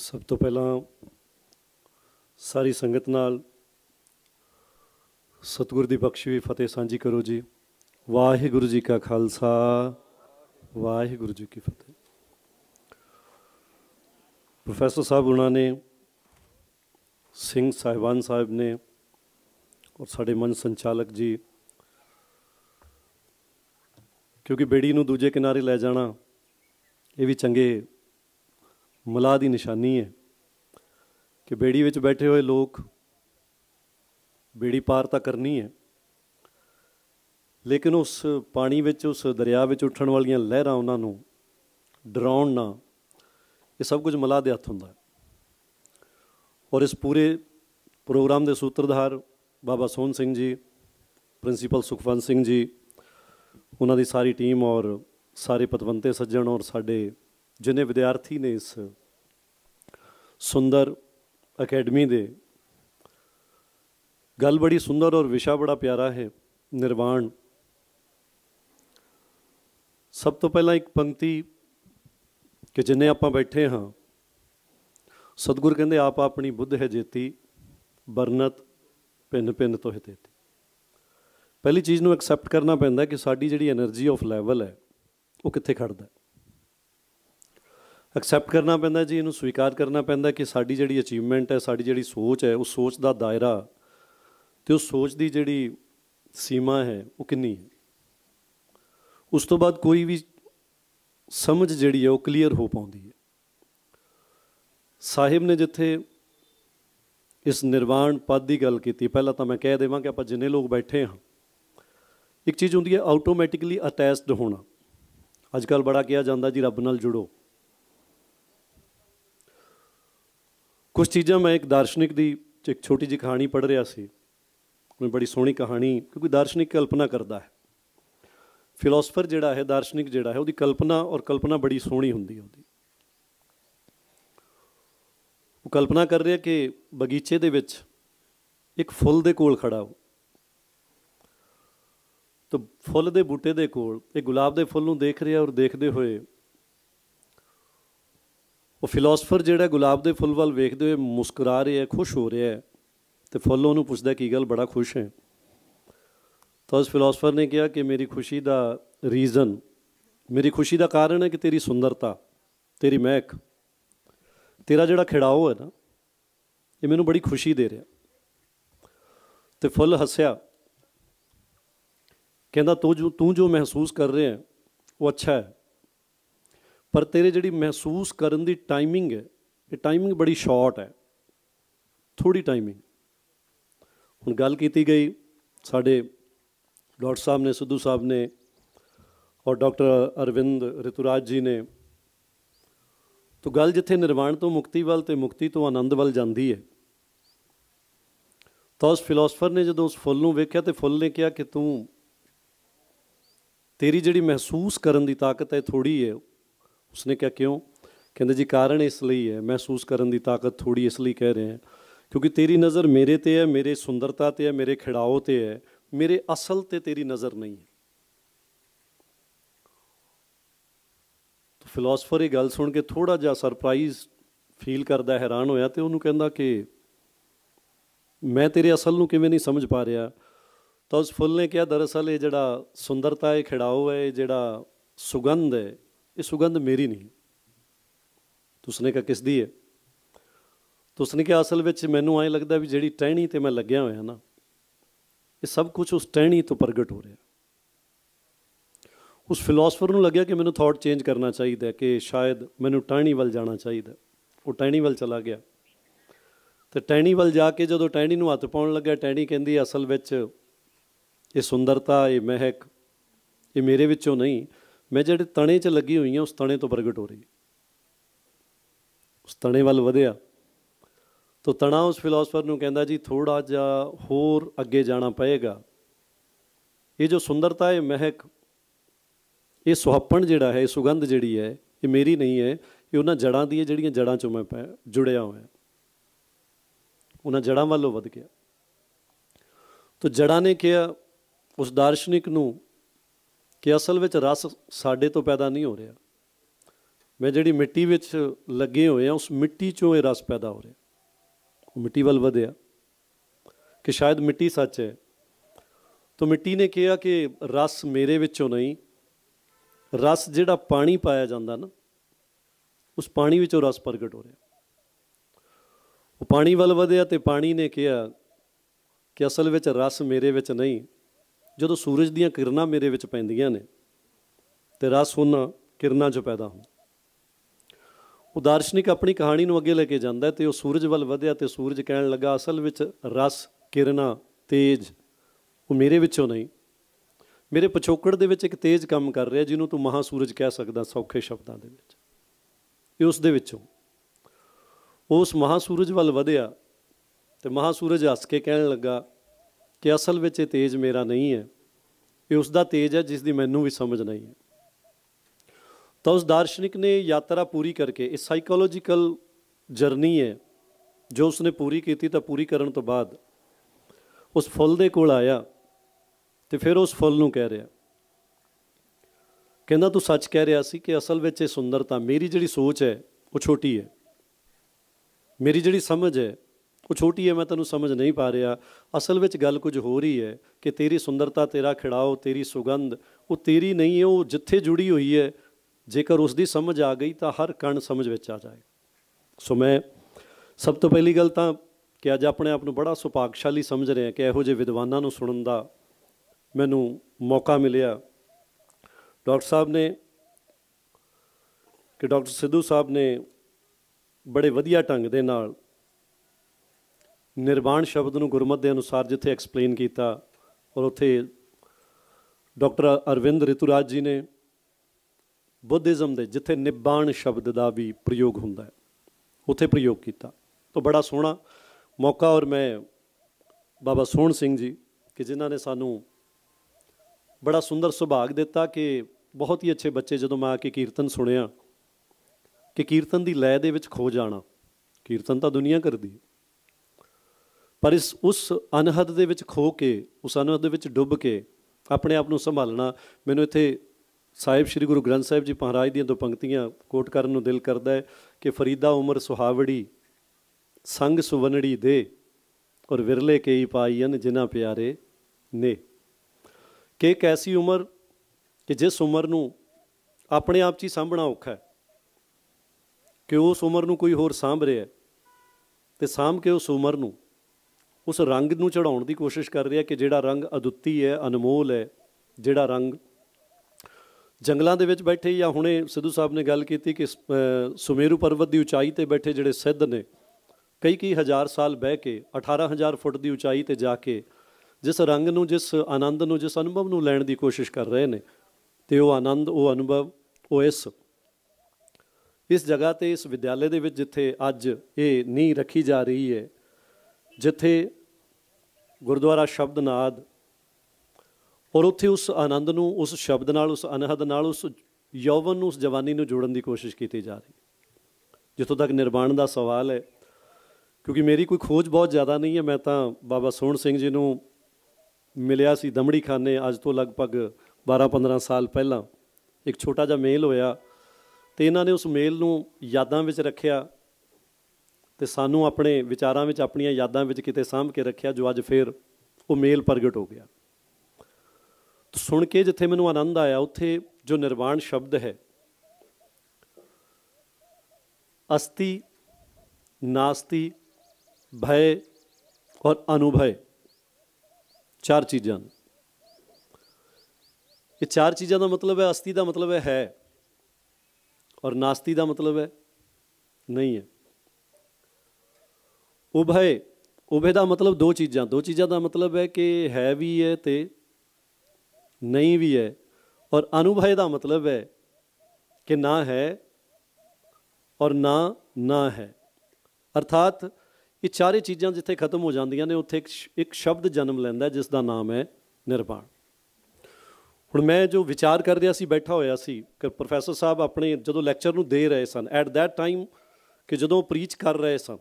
सब तो पहला सारी संगत नाल सतगुर दी बख्शी भी फतेह सांझी करो जी। वाहिगुरु जी का खालसा वाहिगुरु जी की फतेह। प्रोफेसर साहब उन्होंने सिंह साहिबान साहब ने और साढ़े मंच संचालक जी, क्योंकि बेड़ी नूं दूजे किनारे लै जाना ये भी चंगे मलाह की निशानी है कि बेड़ी विच बैठे हुए लोग बेड़ी पार तो करनी है, लेकिन उस पानी विच उस दरिया विच उठण वाली लहरां उन्हां नूं डराउणा, ये सब कुछ मलाह दे हत्थ हुंदा है। और इस पूरे प्रोग्राम के सूत्रधार बाबा सोहन सिंह जी, प्रिंसीपल सुखवंत सिंह जी, उन्हां दी सारी टीम और सारे पतवंते सज्जन और साडे जिन्हें विद्यार्थी ने इस सुंदर अकेडमी दे, गल बड़ी सुंदर और विषय बड़ा प्यारा है निर्वाण। सब तो पहला एक पंक्ति कि जिन्हें आप बैठे हाँ सतगुर कहते आप अपनी बुद्ध है जेती बरनत भिन्न भिन्न तो है तेती। पहली चीज़ नूं एक्सैप्ट करना पैंदा कि साड़ी जिहड़ी एनर्जी ऑफ लेवल है वो कित्थे खड़दा है। एक्सैप्ट करना पैंदा जी, इहनूं स्वीकार करना पैंदा कि साड़ी जिहड़ी अचीवमेंट है, साड़ी जिहड़ी सोच है, उस सोच का दायरा तो उस सोच की जिहड़ी सीमा है वो कितनी है। उस तो बाद कोई भी समझ जिहड़ी है वो क्लीयर हो पाती है। साहिब ने जिथे इस निर्वाण पद की गल की, पहला तो मैं कह देवां कि आप जिन्ने लोग बैठे हाँ एक चीज़ होंगी है ऑटोमैटिकली अटैचड होना। अजकल बड़ा कहा जाता जी रब नाल जुड़ो। कुछ चीज़ां मैं एक दार्शनिक दी एक छोटी जी कहानी पढ़ रहा सी, बड़ी सोहनी कहानी, क्योंकि दार्शनिक कल्पना करता है, फिलोसफर जिहड़ा है दार्शनिक जिहड़ा है उसकी कल्पना, और कल्पना बड़ी सोहनी हुंदी है। वो कल्पना कर रहा कि बगीचे दे विच एक फुल दे कोल खड़ा हो, तो फुल दे बूटे दे कोल एक गुलाब दे फुल नूं देख रहा, और देखते हुए वो फिलोसफर जिहड़ा गुलाब दे फुल वाल वेखते हुए मुस्कुरा रहा है, खुश हो रहा है। तो फुल उन्होंने पूछता की गल बड़ा खुश है, तो उस फिलोसफर ने कहा कि मेरी खुशी का रीज़न, मेरी खुशी का कारण है कि तेरी सुंदरता, तेरी महक, तेरा जोड़ा खिड़ाओ है ना, ये मैनू बड़ी खुशी दे रहा। तो फुल हसया, कहता तू जो महसूस कर रहे हैं वो अच्छा है, पर तेरे जिहड़ी महसूस करन दी टाइमिंग है, ये टाइमिंग बड़ी शॉर्ट है, थोड़ी टाइमिंग। हुण गल कीती गई साडे डॉक्टर साहब ने, सिद्धू साहब ने, और डॉक्टर अरविंद ऋतुराज जी ने, तो गल जिथे निर्वाण तो मुक्ति वाल तो मुक्ति तो आनंद वाल जाती है। तो उस फिलोसफर ने जो उस फुल नूं वेख्या तो फुल ने कहा कि तू तेरी जिहड़ी महसूस करन दी ताकत है थोड़ी है। उसने कहा क्यों? कहते जी कारण इसलिए है, महसूस करन दी ताकत थोड़ी इसलिए कह रहे हैं क्योंकि तेरी नज़र मेरे ते है, मेरे सुंदरता ते है, मेरे खिड़ाओ ते है, मेरे असल ते तेरी नज़र नहीं है। तो फिलोसफर ये गल सुन के थोड़ा जा सरप्राइज फील करता, हैरान होया, तो उन्होंने कहता कि मैं तेरे असल नूं किवें नहीं समझ पा रहा। तो उस फुल ने कहा दरअसल ये जिहड़ा सुंदरता है, खिड़ाओ है, ये जिहड़ा सुगंध है, ये सुगंध मेरी नहीं। तो उसने कहा किस दी है? तो उसने कहा असल में मैनू आए लगता भी जिहड़ी टहनी ते मैं लग्या होया ना, ये सब कुछ उस टहनी तो प्रगट हो रहा। उस फिलोसफर नूं लग्या कि मैनू थॉट चेंज करना चाहिए, कि शायद मैनू टहनी वाल जाना चाहिए। वो टहनी वाल चला गया, तो टहनी वाल जाके जदों टहनी नूं हत्थ पाउण लग्या, टहनी कहंदी असल विच ये सुंदरता, ये महक, ये मेरे विचों नहीं, मैं जिहड़े तणे 'च लगी हुई है उस तणे तो प्रगट हो रही है। उस तणे वाल वधिया, तो तना उस फिलोसफर नूं कहता जी थोड़ा जा होर अगे जाना पएगा। ये जो सुंदरता है, महक, ये सुहापण जिहड़ा है, सुगंध जिहड़ी है, ये मेरी नहीं है, ये उन्हां जड़ां दी है जिहड़ियां जड़ां चों मैं जुड़िया होया। उन्हां जड़ां वालों वध गया। तो जड़ां ने कहा उस दार्शनिक नूं कि असल विच रस साडे तो पैदा नहीं हो रहा, मैं जी मिट्टी विच लगे हुए हैं उस मिट्टी चों रस पैदा हो रहा, मिट्टी वाल वधे कि शायद मिट्टी सच है। तो मिट्टी ने कहा कि रस मेरे विचों नहीं, रस जिहड़ा पानी पाया जाता ना उस पानी विचों रस प्रगट हो रहा। वो पानी वाल वधे तो पानी ने कहा कि असल विच रस मेरे विच नहीं, जदों सूरज दीयां किरनां मेरे विच पैंदियां ने ते रस उन्हां किरनां चों पैदा हुंदा। वो दार्शनिक अपनी कहानी नूं अगे लेके जांदा है ते वो सूरज वल वधिया ते सूरज कहण लगा असल विच रस किरनां तेज वो मेरे विचों नहीं, मेरे पिछोकड़ दे विच इक तेज काम कर रहा जिन्हों तूं महासूरज कह सकदा सौखे शब्दां दे विच। ये उस दे विचों उस महासूरज वल वधिया तो महासूरज हस के कहन लगा कि असल में ये तेज मेरा नहीं है, ये उसका तेज है जिसकी मैनू भी समझ नहीं है। तो उस दार्शनिक ने यात्रा पूरी करके इस साइकोलॉजिकल जर्नी है जो उसने पूरी की थी, तो पूरी करने तो बाद उस फुल दे कोल आया तो फिर उस फुल नूं कह रहा कहना तू सच कह रहा सी कि असल में ये सुंदरता मेरी जिहड़ी सोच है वो छोटी है, मेरी जिहड़ी समझ है वो छोटी है, मैं तेनों समझ नहीं पा रहा। असल में गल कुछ हो रही है कि तेरी सुंदरता तेरा खिड़ाओ तेरी सुगंध वो तेरी नहीं है, वो जिथे जुड़ी हुई है जेकर उसकी समझ आ गई तो हर कण समझ में आ जाए। सो मैं सब तो पहली गल तो कि अज अपने आप को बड़ा सुभागशाली समझ रहे हैं कि इहो जे विद्वानां नूं सुणन दा मैनू मौका मिलिया। डॉक्टर साहब ने कि डॉक्टर सिद्धू साहब ने बड़े वधिया ढंग दे नाल निर्वाण शब्द नूं गुरमत के अनुसार जिथे एक्सप्लेन किया, और उत्थे डॉक्टर अरविंद ऋतुराज जी ने बुद्धिज़म के जिथे निब्बाण शब्द का भी प्रयोग होंदा है उत्थे प्रयोग किया। तो बड़ा सोहना मौका, और मैं बाबा सोहन सिंह जी कि जिन्हां ने सानू बड़ा सुंदर सुभाग दिता कि बहुत ही अच्छे बच्चे जदों मैं आके कीर्तन सुनिया कि कीर्तन की लय दे विच खो जाना, कीर्तन तो दुनिया करदी है पर इस उस अनहद दे विच खो के उस अनहद दे विच डुब के अपने आप को संभालना। मैनूं इत्थे साहिब श्री गुरु ग्रंथ साहिब जी महाराज दियां दो पंक्तियां कोट करन नूं दिल करदा है कि फरीदा उमर सुहावड़ी संग सुवनड़ी दे और विरले कई पाईन जिन्हां प्यारे ने। कि एक ऐसी उमर कि जिस उमर नूं अपने आप च ही सामभणा औखा है कि उस उमर नूं कोई होर सामभ रिहा है ते सामभ के उस उमर नूं उस रंग नूं चढ़ाउण दी कोशिश कर रहा कि जिहड़ा रंग अदुत्ती है अनमोल है, जिहड़ा रंग जंगलों दे विच बैठे या हुणे सिद्धू साहब ने गल कीती कि सुमेरू पर्वत की उचाई ते बैठे जिहड़े सिद्ध ने कई कई हज़ार साल बह के 18,000 फुट की उचाई ते जाके जिस रंग नूं जिस आनंद नूं जिस अनुभव नूं लैण की कोशिश कर रहे हैं ते वो आनंद वो अनुभव वो इस जगह ते इस विद्यालय दे विच जिथे अज ये नींह रखी जा रही है, जिथे गुरुद्वारा शब्द नाद और उत्थे उस आनंद नूं उस शब्द नाल उस अनहद नाल उस यौवन नूं उस जवानी नूं जोड़न दी कोशिश की जा रही। जितों तक निर्वाण का सवाल है, क्योंकि मेरी कोई खोज बहुत ज़्यादा नहीं है, मैं तो बाबा सोहन सिंह जी नूं मिलिया सी दमड़ी खाने अज तो लगभग 12-15 साल पहला एक छोटा जिहा मेल होया ते इन्हां ने उस मेल नूं यादां विच रखिया ते सानू अपने विचारां विच अपनिया यादां विच किते साँभ के रखिया जो अज फिर वो मेल प्रगट हो गया। तो सुन के जिथे मैनू आनंद आया उत्थे जो निर्वाण शब्द है अस्ति नास्ति भय और अनुभय, चार चीज़ां। ये चार चीज़ां का मतलब है अस्ति का मतलब है और नास्ति का मतलब है नहीं है। उभय उभय का मतलब दो चीज़ां का मतलब है कि है भी है तो नहीं भी है, और अनुभय का मतलब है कि ना है और ना ना है। अर्थात ये चारे चीज़ा जिथे खत्म हो जांदियां ने उत्थे एक शब्द जन्म लैंदा है जिसका नाम है निर्वाण। हुण मैं जो विचार कर रहा सी बैठा होया सी कि प्रोफैसर साहब अपने जदों लैक्चर नूं दे रहे सन एट दैट टाइम कि जदों प्रीच कर रहे सन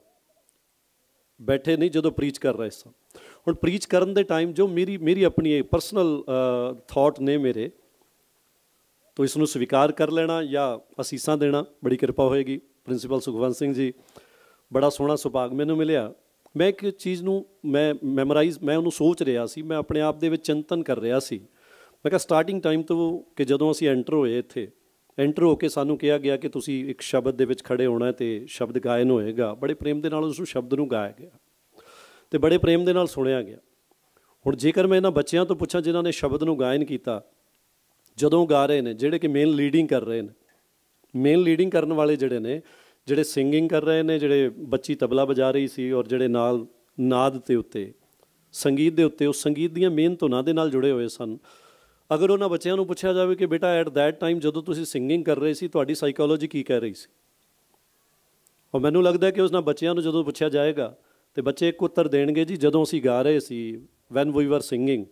बैठे नहीं जो प्रीच कर रहे सन, हुण प्रीच करन दे टाइम जो मेरी अपनी पर्सनल थॉट ने मेरे तो इसनूं स्वीकार कर लेना या असीसा देना बड़ी कृपा होएगी। प्रिंसीपल सुखवंत सिंह जी बड़ा सोहना सुभाग मैनूं मिलिया। मैं एक चीज़ नूं मैं उन्होंने सोच रहा सी, मैं अपने आप दे विच चिंतन कर रहा सी। मैं कहा स्टार्टिंग टाइम तो कि जदों असीं एंटर होए इत्थे एंटर होके सानूं कहा गया कि तुसीं एक शब्द दे विच खड़े होना है तो शब्द गायन होएगा। बड़े प्रेम दे नाल उस शब्द नूं गाया गया तो बड़े प्रेम दे नाल सुणिया गया। हुण जेकर मैं इन्हां बच्चियां तो पुछां जिन्हां ने शब्द नूं गायन कीता, जदों गा रहे हैं जिहड़े कि मेन लीडिंग कर रहे हैं, मेन लीडिंग करने वाले जिहड़े ने, जिहड़े सिंगिंग कर रहे हैं, जिहड़े बच्ची तबला बजा रही सी और जिहड़े नाल नाद ते उत्ते संगीत दे उत्ते उस संगीत दीयां मेन धुनां दे नाल जुड़े हुए सन। अगर उन्हां बच्चियां नूं पुछिया जाए कि बेटा एट दैट टाइम जदों तुसीं सिंगिंग कर रहे सी तुहाडी साइकोलॉजी की कह रही सी, और मैनूं लगदा कि उस बच्चियां नूं जदों पुछिया जाएगा तो बच्चे एक उत्तर देणगे जी जदों असीं गा रहे सी वैन वी वर सिंगिंग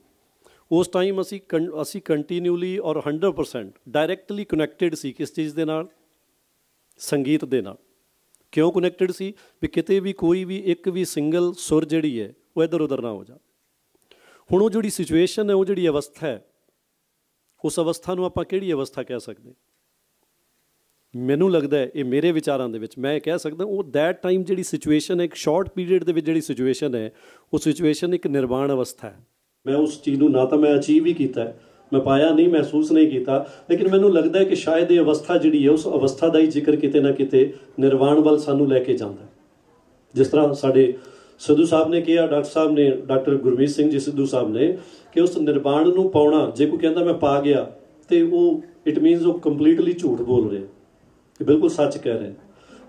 उस टाइम असी कंटीन्यूली और 100% डायरैक्टली कनैक्टिड सी किस चीज़ दे नाल, संगीत दे नाल। क्यों कनैक्टिड सी भी किते भी कोई भी एक भी सिंगल सुर जिहड़ी है वो इधर उधर ना हो जा। हुण वो जिहड़ी सिचुएशन है वो जिहड़ी अवस्था है उस अवस्था नूं आपां किहड़ी अवस्था कह सकदे, मैनूं लगदा है ये मेरे विचारां दे विच मैं कह सकदा वो दैट टाइम जिहड़ी सिचुएशन है एक शॉर्ट पीरियड दे विच जिहड़ी सिचुएशन है वो सिचुएशन एक निर्वाण अवस्था है। मैं उस चीज़ ना तो मैं अचीव ही किया है, मैं पाया नहीं, महसूस नहीं किया, लेकिन मैनूं लगता है कि शायद ये अवस्था जिहड़ी है उस अवस्था का ही जिक्र किते ना किते निर्वाण वाल सानूं लैके जांदा है। जिस तरह साडे सिद्धू साहब ने कहा, डॉक्टर साहब ने, डॉक्टर गुरमीत सिंह जी सिद्धू साहब ने कि उस निर्वाण नूं पाउणा, जे कोई कहता मैं पा गया तो वो इट मीनस वो कंप्लीटली झूठ बोल रहे हैं, बिल्कुल सच कह रहे हैं।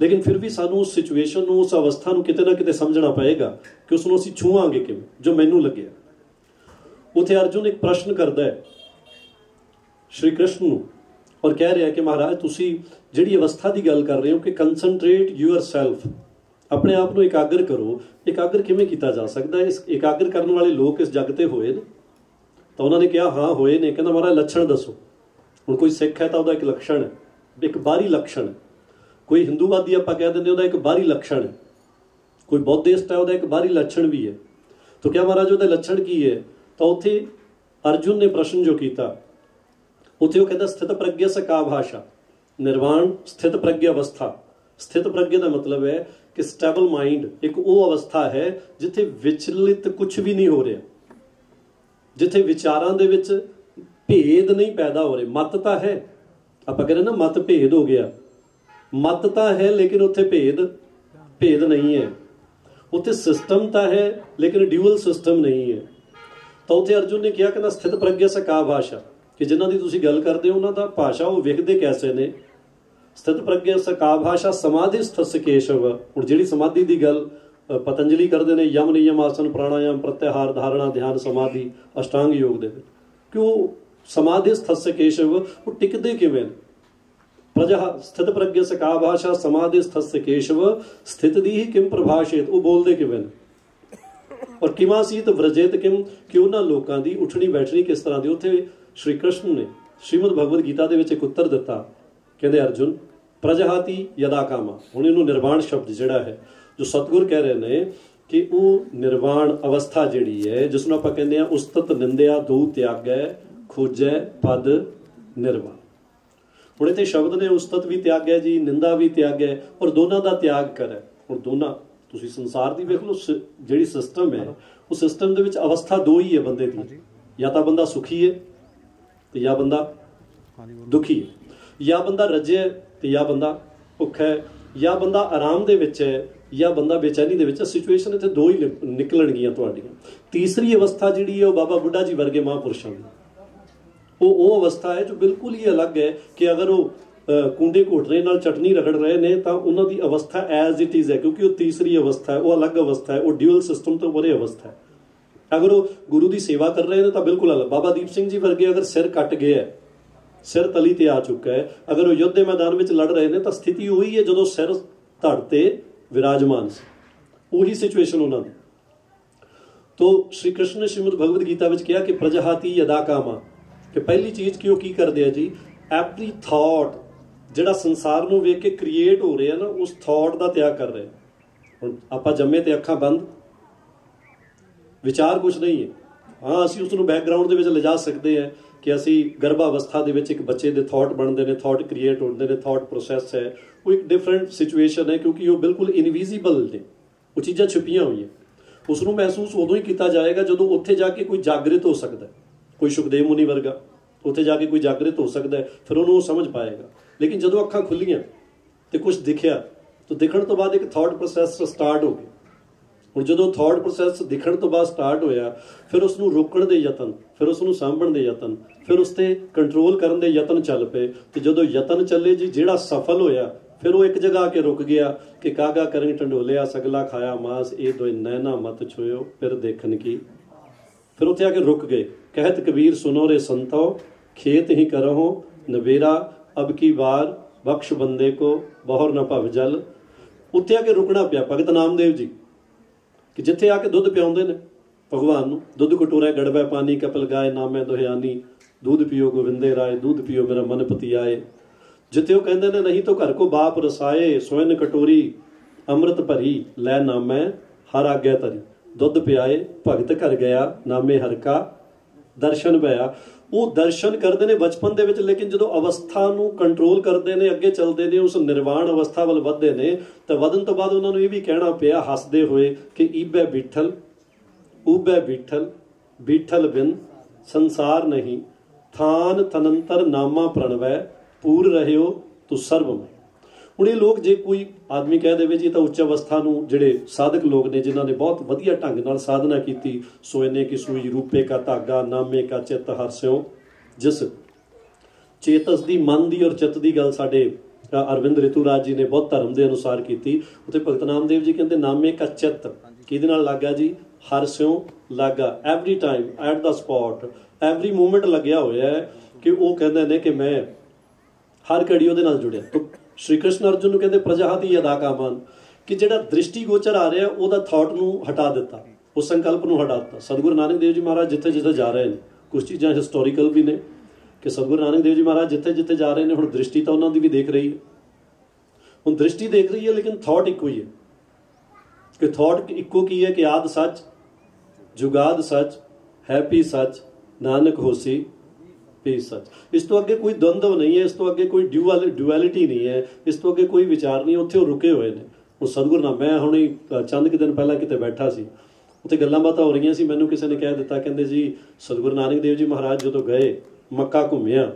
लेकिन फिर भी सानूं उस सिचुएशन नूं उस अवस्था नूं किते ना किते समझना पएगा कि उसनूं असीं छूआंगे किवें। जो मैनूं लग्गिआ उत्थे अर्जुन एक प्रश्न करता है श्री कृष्ण नूं और कह रहा है कि महाराज तुसीं जिहड़ी अवस्था की गल कर रहे हो कि कंसनट्रेट यूअर सैल्फ, अपने आप को एकाग्र करो, एकाग्र किवें कीता जा सकदा है? इस एकाग्र करने वाले लोग इस जगते हुए ने तो उन्होंने कहा हाँ होए ने। कहना महाराज लक्षण दसो। हुण कोई सिख है तो वह एक लक्षण है, एक बाहरी लक्षण है। कोई हिंदूवादी आपां कह दिंदे उहदा एक बाहरी लक्षण है, कोई बौद्धिस्ट है उहदा एक बाहरी लक्षण भी है। तो क्या महाराज उहदा लक्षण की है? तो उत्थे अर्जुन ने प्रश्न जो किया उत्थे वो कहता स्थित प्रज्ञा स का भाषा निर्वाण स्थित प्रज्ञ अवस्था। स्थित प्रज्ञ का मतलब है कि स्टेबल माइंड एक वो अवस्था है जिथे विचलित कुछ भी नहीं हो रहा, जिथे विचारां दे विच भेद नहीं पैदा हो रहे। मतता है, आप कह रहे ना मत भेद हो गया, मतता है लेकिन उत्थे भेद नहीं है, उत्थे सिस्टमता है लेकिन ड्यूअल सिस्टम नहीं है। तो उत्थे अर्जुन ने कहा कहना स्थित प्रज्ञा स का भाषा कि जिन्हों की तुम गल करते हो उन्हों का भाषा वो वेखते कैसे ने। स्थित प्रज्ञा स का भाषा समाधि स्थस केशव। हुण जिहड़ी समाधि की गल पतंजलि करते हैं, यम नियम आसन प्राणायाम प्रत्याहार धारणा ध्यान समाधि अष्टांग योग दे कि वो समाधि स्थस केशव वो टिकते किवें? प्रजा स्थित प्रज्ञा स का भाषा समाधि स्थस केशव स्थित दी ही किम प्रभाषित वो बोलते किवें? और किमासीत व्रजेत किम कि उन्होंने लोगों की उठनी बैठनी किस तरह की। उत्थे श्री कृष्ण ने श्रीमद भगवद गीता दे विच एक उत्तर दिता, कहते अर्जुन प्रजहाति यदा कामा। हुण इहनूं निर्वाण शब्द जिहड़ा है जो सतगुर कह रहे ने कि वो निर्वाण अवस्था जिहड़ी है जिसनूं आपां कहंदे आ उस्तत निंदिया दू त्यागै खोजै पद निर्वाण। हुण इत्थे शब्द ने उस्तत भी त्यागै जी, निंदा भी त्यागै और दोनों का त्याग करै। हुण दोनों तुसीं संसार की वेख लो, जिहड़ी सिस्टम है उस सिस्टम दे विच अवस्था दो ही है बंदे दी, या तो बंदा सुखी है तो या बंदा दुखी है, या बंदा रज्जे तो या बंदा भुख है, या बंदा आराम दे विच है या बंदा बेचैनी दे विच। सिचुएशन इत्थे दो ही निकलणगीਆਂ तुहाडीਆਂ। तीसरी अवस्था जिहड़ी है बाबा बुड्ढा जी वर्गे महापुरुषां दी वो अवस्था है जो बिल्कुल ही अलग है कि अगर वो कुंडे घोटरे नाल चटनी रगड़ रहे हैं तो उन्होंने अवस्था एज इट इज़ है क्योंकि वो तीसरी अवस्था है, वो अलग अवस्था है, वो ड्यूअल सिस्टम तो परे अवस्था है। अगर वो गुरु की सेवा कर रहे हैं तो बिल्कुल अलग। बाबा दीप सिंह जी वर्गे अगर सिर कट गए है, सिर तली ते आ चुका है, अगर वो युद्ध के मैदान में लड़ रहे हैं तो स्थिति वही है जो सिर धड़ ते विराजमान से, वही सिचुएशन उन्होंने। तो श्री कृष्ण ने श्रीमद भगवद गीता में कहा कि प्रजहाति यदा कामा कि पहली चीज़ कि वो की करते हैं जी एवरी थाट ਜਿਹੜਾ ਸੰਸਾਰ ਨੂੰ ਵੇਖ ਕੇ ਕ੍ਰੀਏਟ ਹੋ ਰਿਹਾ ਨਾ ਉਸ ਥਾਟ ਦਾ ਤਿਆਗ ਕਰ ਰਹੇ। ਹੁਣ ਆਪਾਂ ਜੰਮੇ ਤੇ ਅੱਖਾਂ ਬੰਦ, ਵਿਚਾਰ ਕੁਛ ਨਹੀਂ ਹੈ। ਹਾਂ ਅਸੀਂ ਉਸ ਨੂੰ ਬੈਕਗ੍ਰਾਉਂਡ ਦੇ ਵਿੱਚ ਲਿਜਾ ਸਕਦੇ ਹਾਂ कि असी गर्भ अवस्था दे विच एक बच्चे दे थॉट बनते हैं, थॉट क्रिएट होते हैं, थॉट प्रोसैस है वो एक डिफरेंट सिचुएशन है क्योंकि वो बिल्कुल इनविजिबल ने, वो चीज़ा छुपिया हुई है। उसनों महसूस उदों ही किया जाएगा जो उत्थे जाके कोई जागृत हो सकता है, कोई सुखदेव मुनि वर्गा उत्थे जाके कोई जागृत हो सकता है, फिर उन्होंने समझ पाएगा। लेकिन जो अखा खुलिया तो कुछ दिखया तो दिखण तो बाद एक थॉट प्रोसैस स्टार्ट हो गया। ਹੁਣ ਜਦੋਂ ਥੌਟ ਪ੍ਰੋਸੈਸ ਦਿਖਣ ਤੋਂ ਬਾਅਦ ਸਟਾਰਟ ਹੋਇਆ ਫਿਰ ਉਸਨੂੰ ਰੋਕਣ ਦੇ ਯਤਨ, ਫਿਰ ਉਸਨੂੰ ਸਾਂਭਣ ਦੇ ਯਤਨ, ਫਿਰ ਉਸ 'ਤੇ ਕੰਟਰੋਲ ਕਰਨ ਦੇ ਯਤਨ ਚੱਲ ਪਏ ਅਤੇ ਜਦੋਂ ਯਤਨ ਚੱਲੇ ਜੀ ਜਿਹੜਾ ਸਫਲ ਹੋਇਆ ਫਿਰ ਉਹ ਇੱਕ ਜਗ੍ਹਾ ਆ ਕੇ ਰੁਕ ਗਿਆ ਕਿ ਕਾਗਾ ਕਰਨ ਟੰਡੋਲਿਆ ਸਗਲਾ ਖਾਇਆ ਮਾਸ ਇਹ ਦੋਇ ਨੈਣਾ ਮਤ ਛੋਇਓ ਫਿਰ ਦੇਖਣ ਕੀ। ਫਿਰ ਉੱਥੇ ਆ ਕੇ ਰੁਕ ਗਏ। ਕਹਿਤ ਕਬੀਰ ਸੁਨੋ ਰੇ ਸੰਤੋ ਖੇਤ ਹੀ ਕਰੋ ਨਵੇਰਾ ਅਬ ਕੀ ਵਾਰ ਬਖਸ਼ ਬੰਦੇ ਕੋ ਬਹੁਰ ਨਾ ਭਵ ਜਲ। ਉੱਥੇ ਆ ਕੇ ਰੁਕਣਾ ਪਿਆ। ਭਗਤ ਨਾਮਦੇਵ ਜੀ कि जिथे आके दुध पियाउंदे ने भगवान नूं, दुध कटोरै गड़वै पानी कपल गाए नामै दुहिआनी दूध पियो गोविंदे राय दूध पियो मेरा मन पति आए। जिथे वो कहंदे ने नहीं तो घर को बाप रसाए सोयन कटोरी अमृत भरी लै नामै हर आगे तरी। दुध पियाए भगत घर गया नामे हर का दर्शन भया। वो दर्शन करते हैं बचपन के विच, लेकिन जो अवस्था नूं कंट्रोल करते हैं अगे चलते हैं उस निर्वाण अवस्था वल वधदे ने तो वधन तो बाद उन्होंने ये भी कहना पिया हसदे हुए कि ईबै बीठल ऊबै बीठल बीठल बिन संसार नहीं थान थनंतर नामा प्रणवै पूर रहे हो तो सर्वम। ਹੁਣ ਇਹ ਲੋਕ ਜੇ ਕੋਈ ਆਦਮੀ ਕਹਿ ਦੇਵੇ ਜੀ ਤਾਂ ਉੱਚ ਅਵਸਥਾ ਨੂੰ ਜਿਹੜੇ ਸਾਧਕ ਲੋਕ ਨੇ ਜਿਨ੍ਹਾਂ ਨੇ ਬਹੁਤ ਵਧੀਆ ਢੰਗ ਨਾਲ ਸਾਧਨਾ ਕੀਤੀ ਸੋਇਨੇ ਕੀ ਸੂਈ ਰੂਪੇ ਕਾ ਧਾਗਾ ਨਾਮੇ ਕਾ ਚਿੱਤ ਹਰ ਸਿਉ ਜਿਸ ਚੇਤਸ ਦੀ ਮਨ ਦੀ ਔਰ ਚਿੱਤ ਦੀ ਗੱਲ ਸਾਡੇ ਅਰਵਿੰਦ ਰਿਤੂਰਾਜ ਜੀ ਨੇ ਬਹੁਤ ਧਰਮ ਦੇ ਅਨੁਸਾਰ ਕੀਤੀ। ਉੱਥੇ ਭਗਤ ਨਾਮਦੇਵ ਜੀ ਕਹਿੰਦੇ ਨਾਮੇ ਕਾ ਚਿੱਤ ਕਿਹਦੇ ਨਾਲ ਲੱਗਾ ਜੀ ਹਰ ਸਿਉ ਲੱਗਾ। Every time at the spot every moment ਲੱਗਿਆ ਹੋਇਆ ਕਿ ਉਹ ਕਹਿੰਦੇ ਨੇ ਕਿ ਮੈਂ ਹਰ ਘੜੀ ਉਹਦੇ ਨਾਲ ਜੁੜਿਆ। श्री कृष्ण अर्जुन कहते प्रजाहति यदा कामान कि जिहड़ा दृष्टिगोचर आ रहा उहदा थॉट नूं हटा दिता, उस संकल्प नूं हटा दिता। सतगुरु नानक देव जी महाराज जिथे जिथे जा रहे हैं कुछ चीज़ां हिस्टोरीकल भी ने कि सतगुरु नानक देव जी महाराज जिथे जिथे जा रहे हैं हुण दृष्टि तो उन्होंने भी देख रही है, हुण दृष्टि देख रही है लेकिन थॉट इक्को ही है कि थॉट इक्को की है कि आद सच जुगाद सच है पी सच नानक होसी सच। इस तो अगे कोई द्वंद्व नहीं है, इस तो अगे कोई ड्यूअलिटी नहीं है, इस तो अगे कोई विचार नहीं है। उत्थे रुके हुए ने वो सतगुरु नाम। मैं हुणे चंद के दिन पहला किते बैठा सी, उत्थे गल्लां बातां हो रही सी, मैनूं किसी ने कह दिता कहंदे जी सतगुरु नानक देव जी महाराज जदों गए मक्का घूमिया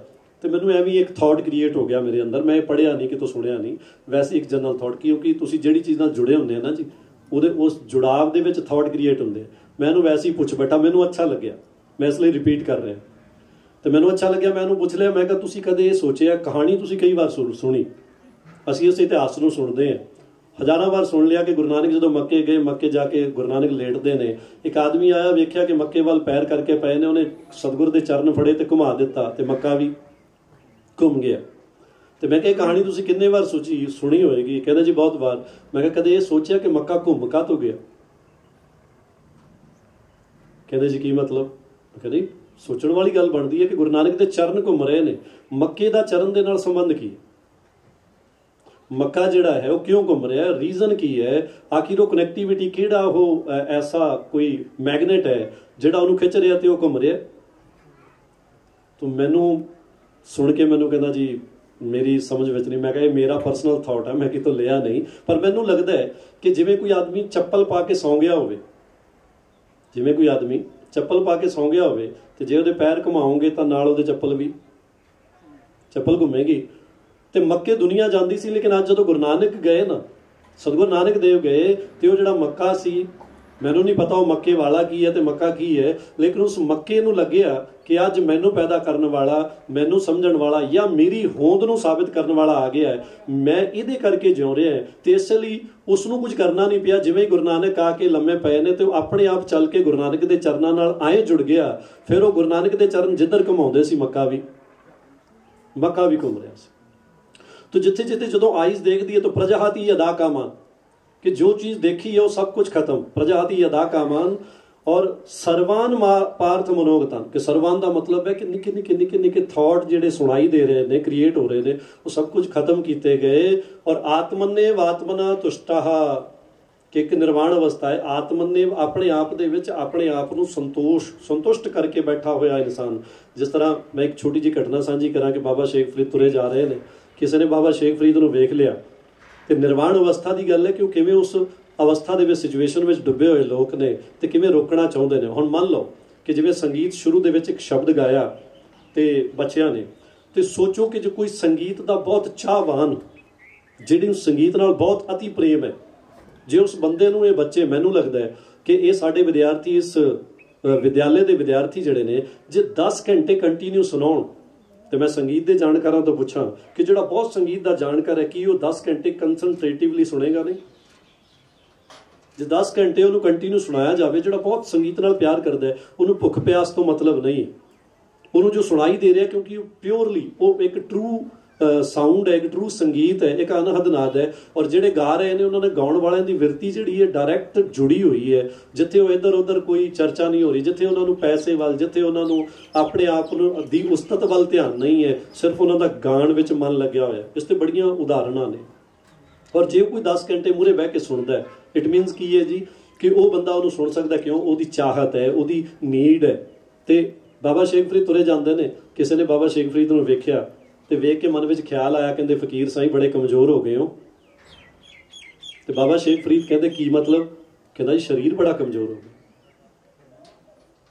तो मैनूं एवी एक थॉट क्रिएट हो गया मेरे अंदर। मैं पढ़िया नहीं कितों सुनिया नहीं, वैसे एक जनरल थॉट क्योंकि तुसीं जिहड़ी चीज़ नाल जुड़े हुंदे ना जी उहदे उस जुड़ाव दे विच थॉट क्रिएट हुंदे। मैं इहनूं वैसे ही पुछ बैठा, मैनूं अच्छा लग्या, मैं इसलिए रिपीट कर रहा तो मैनू अच्छा लग्या। मैं उन्होंने पुछ लिया, मैं कहा तुसी कदे सोचिया, कहानी तुसी कई बार सुनी, असी उस इतिहास को सुनते हैं हज़ारों बार सुन लिया कि गुरु नानक जदों मक्के गए, मक्के जाके गुरु नानक लेटते हैं। एक आदमी आया वेख्या कि मक्के वाल पैर करके पे ने, उन्हें सतगुर के चरण फड़े तो घुमा दिता तो मक्का भी घूम गया। तो मैं कहा कहानी तुसी कितने बार सुनी होएगी, कहता जी बहुत बार। मैं कहा कदे सोचिया कि मक्का घूम का तो गया, कहते जी की मतलब, कहते सोचण वाली गल बनती है कि गुरु नानक के चरण घूम रहे हैं, मक्के का चरण के नाल संबंध की है, मक्का जिहड़ा है वह क्यों घूम रहा है, रीजन की है, आखिर वो कनैक्टिविटी किहड़ा हो ऐसा कोई मैगनेट है जिहड़ा उहनूं खिच रहा तो वह घूम रहा। तो मैनू सुन के मैनू कहता जी मेरी समझ विच नहीं। मैं कहा मेरा परसनल थॉट है, मैं कितों लिया नहीं, पर मैनू लगता है कि जिवें कोई आदमी चप्पल पा के सौ गया होवे, जिवें कोई आदमी चप्पल पा के सौ गया होवे ते जे उहदे पैर घुमाओगे तो नाल उहदे चप्पल भी चप्पल घुमेगी। तो मक्के दुनिया जाती सी, लेकिन अज जदों गुरु नानक गए ना, सतगुरु नानक देव गए तो वह जिहड़ा मक्का सी मैनू नहीं पता वह मक्के वाला की है तो मक्का की है, लेकिन उस मक्के नूं लग्या कि अज मैनू पैदा करन वाला, मैनू समझण वाला या मेरी होंद नूं साबित करन वाला आ गया है, मैं इहदे करके जिउं रिहा ते इसलई उसनूं कुछ करना नहीं पिया। जिवें गुरु नानक आके लम्मे पए ने तो अपने आप चल के गुरु नानक दे चरनां नाल आए जुड़ गया। फिर वह गुरु नानक दे चरण जिधर घुमाउंदे सी मक्का भी घुम रिहा सी। तो जिथे जिथे जदों आइज देखदी है तो प्रजाहति अदा कामान कि जो चीज़ देखी है वो सब कुछ खत्म, प्रजाति यदा कामान और सर्वान पार्थ मनोगतन कि सर्वान का मतलब है कि निके निके निके निके थॉट जिहड़े सुनाई दे रहे हैं क्रिएट हो रहे हैं वो सब कुछ खत्म किए गए। और आत्मने वात्मना तुष्टाहा कि एक निर्वाण अवस्था है। आत्मन ने अपने आप को संतुष्ट करके बैठा हुआ इंसान। जिस तरह मैं एक छोटी जी घटना साझी करा कि बाबा शेख फरीद तुरे जा रहे हैं, किसी ने बाबा शेख फरीद को देख लिया तो निर्वाण अवस्था की गल है कि वह किमें उस अवस्था के सिचुएशन में डुबे हुए लोग ने तो किमें रोकना चाहते हैं। हुण मान लो कि जिवें संगीत शुरू दे विच इक शब्द गाया तो बच्चों ने, तो सोचो कि जो कोई संगीत का बहुत चाहवान, जिहड़ी उस संगीत नाल बहुत अति प्रेम है, जे उस बंदे नूं ये बच्चे, मैनूं लगदा है कि ये साडे विद्यार्थी, इस विद्यालय के विद्यार्थी जिहड़े ने, जे 10 घंटे कंटीन्यू सुनाउण तो मैं संगीत के जानकारों तो पूछा कि जो बहुत संगीत का जानकार है कि वह 10 घंटे कंसनट्रेटिवली सुनेगा नहीं। जो 10 घंटे उन्होंने कंटीन्यू सुनाया जाए, जो बहुत संगीत नाल प्यार करता है, उन्होंने भुख प्यास तो मतलब नहीं, उन्होंने जो सुनाई दे रहा क्योंकि प्योरली वो एक ट्रू साउंड है, एक ट्रू संगीत है, एक अनहद नाद है। और जोड़े गा रहे हैं उन्होंने गाने वालों की विरती जी है डायरैक्ट जुड़ी हुई है, जिथे वो इधर उधर कोई चर्चा नहीं हो रही, जिथे उन्होंने पैसे वाल, जिथे उन्होंने अपने आप की उसतत वाल ध्यान नहीं है, सिर्फ उन्होंने गाने में मन लग्या हुआ है। इस तो बड़िया उदाहरण ने। और जो कोई 10 घंटे मूहरे बह के सुनता है, इट मीनस की है जी कि वह बंदा उन्होंने सुन सकता, क्यों? उसकी चाहत है, उसकी नीड है। तो बाबा शेख फरीद तुरे जाते हैं, किसी ने बाबा शेख फरीद को वेख्या तो वेख के मन में ख्याल आया, कहते फकीर साई बड़े कमज़ोर हो गए हो। तो बाबा शेख फरीद कहते की मतलब? कहता जी शरीर बड़ा कमज़ोर हो गया।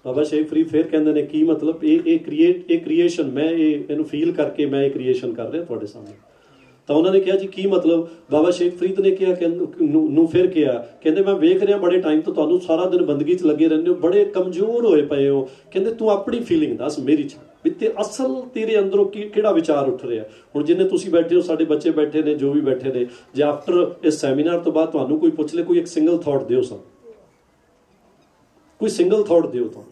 बाबा शेख फरीद फिर कहते हैं की मतलब? क्रिएशन मैं इनू फील करके मैं क्रिएशन कर रहा थोड़े सामने। तो उन्होंने कहा जी की मतलब? बाबा शेख फरीद ने कहा, फिर कहा, कहते मैं वेख रहा बड़े टाइम तो तुहानू सारा दिन बंदगी च लगे रहने हो, बड़े कमज़ोर होए पे हो। कहते तू अपनी फीलिंग दस मेरी च भी ते असल तेरे अंदरों केड़ा विचार उठ रहा है। हुण जिन्हें तुसी बैठे हो, साडे बच्चे बैठे ने, जो भी बैठे ने, जे आफ्टर इस सैमीनार तो बाद तुहानू कोई पुछ ले, कोई एक सिंगल थॉट दिओ सा, कोई सिंगल थॉट दिओ तुहानू।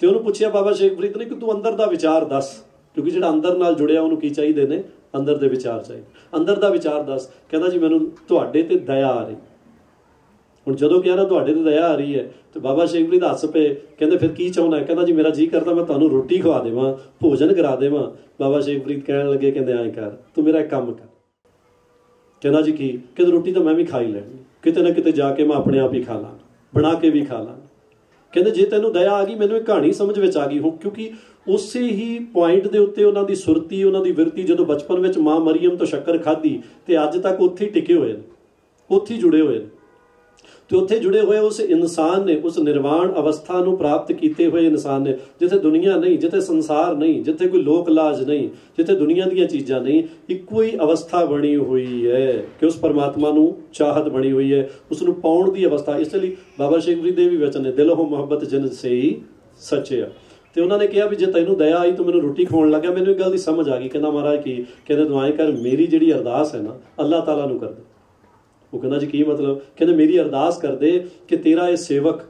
ते उन्होंने पूछिया बाबा शेख फरीद ने कि तू अंदर दा विचार दस, क्योंकि जिहड़ा अंदर नाल जुड़िया उन्होंने की चाहीदे ने? अंदर दे विचार चाहिए। अंदर दा विचार दस। कहता जी मैनूं तुहाडे ते दया आ रही। हुण जदों कह रहा तुहाडे ते दया आ रही है तो बाबा शेख फरीद हस पे, कहते फिर की चाहुंदा? कहता जी मेरा जी करता मैं तुहानूं रोटी खवा देवां, भोजन करा देवां। बाबा शेख फरीद कहण लगे, कहते ऐं कर, तू मेरा एक काम कर। कहता जी की? कहते रोटी तो मैं भी खा ही लैणी, किते ना किते जाके मैं अपने आप ही खा ला, बना के भी खा ला। कहते जे तैनूं दया आ गई, मैनूं एक कहानी समझ में आ गई हो, क्योंकि उसे ही पॉइंट के उत्ते उन्हां दी सुरती, उन्हां दी विरती, जदों बचपन में माँ मरीम तो शक्कर खाधी तो अज तक उत्थे टिके हुए हैं, उत्थे जुड़े हुए हैं। तो उत्थे जुड़े हुए उस इंसान ने, उस निर्वाण अवस्था को प्राप्त किए हुए इंसान ने, जिथे दुनिया नहीं, जिथे संसार नहीं, जिथे कोई लोक लाज नहीं, जिथे दुनिया दी चीज़ां नहीं, इक्को ही अवस्था बनी हुई है कि उस परमात्मा नू चाहत बनी हुई है, उसनू पाउण दी अवस्था। इसलिए बाबा शेख फरीद दे भी वचन है, दिल हो मुहब्बत जिन से ही सच्चे आ। तो उन्होंने कहा भी जे तैनू दया आई तो मैनू रोटी खवाउण लग गया, मैनू इह गल दी समझ आ गई। कहंदा महाराज की? कहंदे दुआएं कर, मेरी जिहड़ी अरदास है ना अल्लाह ताला नू कर दे। वो कहना जी की मतलब? कहते मेरी अरदास कर दे कि तेरा ये सेवक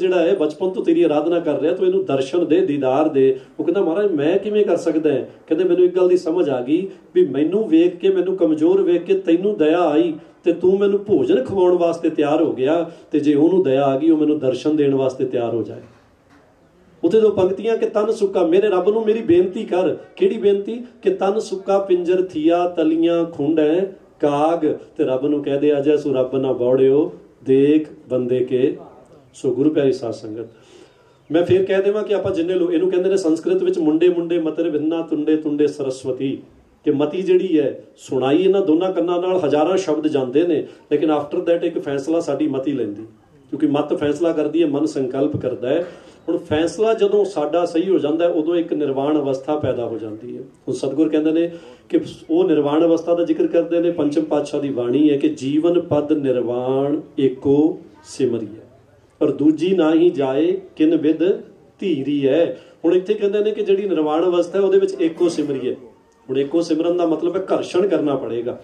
जिहड़ा है बचपन तो तेरी आराधना कर रहा, तो इन्हू दर्शन दे, दीदार दे। वो कहता महाराज मैं किवें कर सकदा है? कहते मैनू एक गल दी समझ आ गई भी मैनू वेख के, मैनू कमज़ोर वेख के तैनू दया आई तो तू मैनू भोजन खवाउण वास्ते तैयार हो गया, तो जे उहनू दया आ गई वो मैनू दर्शन देण वास्ते तैयार हो जाए। उत्थे दो पंक्तियां कि तन सुक्का, मेरे रब नू मेरी बेनती कर, किहड़ी बेनती? कि तन सुक्का पिंजर थिया तलियां खुंड है काग, ते रब नू कह दे अजै सु रब ना बौड़िओ देख बंदे के। सो गुरु प्यारी साध संगत, मैं फिर कह देवां कि आपां जिन्ने लोग इहनू कहंदे ने संस्कृत विच मुंडे मुंडे मतर विन्ना तुंडे तुंडे सरस्वती, कि मती जिहड़ी है सुनाई इन्हां दोनां कन्नां नाल हज़ारां शब्द जांदे ने, लेकिन आफ्टर दैट एक फैसला साडी मती लैंदी, क्योंकि मत फैसला करदी है, मन संकल्प करदा है। हुण फैसला जदों साडा सही हो जांदा है उदों एक निर्वाण अवस्था पैदा हो जाती है। हुण सतगुर कहंदे ने कि वो निर्वाण अवस्था का जिक्र करते हैं, पंचम पातशाह की वाणी है कि जीवन पद निर्वाण एको सिमरी है और दूजी ना ही जाए किन विद धीरी है। हुण इत्थे कहंदे ने कि जिहड़ी निर्वाण अवस्था है उहदे विच एको सिमरी है। हुण एको सिमरन का मतलब है घर्षण करना पड़ेगा।